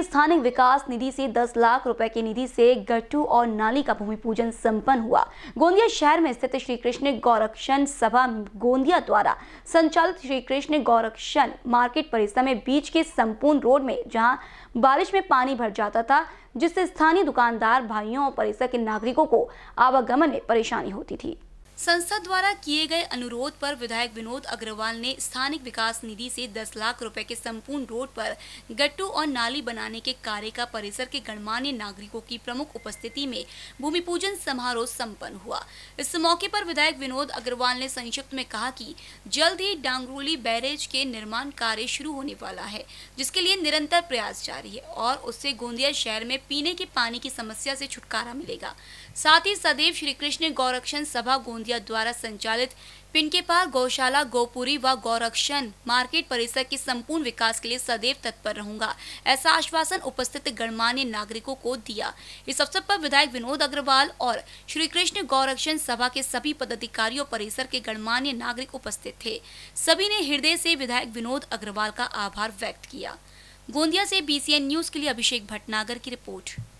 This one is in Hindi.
की स्थानीय विकास निधि से 10 लाख रुपए की निधि से गट्टू और नाली का भूमि पूजन संपन्न हुआ। गोंदिया शहर में स्थित श्री कृष्ण गौरक्षण सभा गोंदिया द्वारा संचालित श्री कृष्ण गौरक्षण मार्केट परिसर में बीच के संपूर्ण रोड में जहां बारिश में पानी भर जाता था, जिससे स्थानीय दुकानदार भाइयों और परिसर के नागरिकों को आवागमन में परेशानी होती थी। संसद द्वारा किए गए अनुरोध पर विधायक विनोद अग्रवाल ने स्थानिक विकास निधि से 10 लाख रुपए के संपूर्ण रोड पर गट्टू और नाली बनाने के कार्य का परिसर के गणमान्य नागरिकों की प्रमुख उपस्थिति में भूमि पूजन समारोह संपन्न हुआ। इस मौके पर विधायक विनोद अग्रवाल ने संक्षिप्त में कहा कि जल्द ही डांगरूली बैरेज के निर्माण कार्य शुरू होने वाला है, जिसके लिए निरंतर प्रयास जारी है और उससे गोंदिया शहर में पीने के पानी की समस्या से छुटकारा मिलेगा। साथ ही सदैव श्री कृष्ण गौरक्षण सभा गोंदिया द्वारा संचालित पिंके पार गौशाला गोपुरी व गौरक्षण मार्केट परिसर के संपूर्ण विकास के लिए सदैव तत्पर रहूंगा, ऐसा आश्वासन उपस्थित गणमान्य नागरिकों को दिया। इस अवसर पर विधायक विनोद अग्रवाल और श्री कृष्ण गौरक्षण सभा के सभी पदाधिकारियों परिसर के गणमान्य नागरिक उपस्थित थे। सभी ने हृदय से विधायक विनोद अग्रवाल का आभार व्यक्त किया। गोंदिया से BCN न्यूज के लिए अभिषेक भटनागर की रिपोर्ट।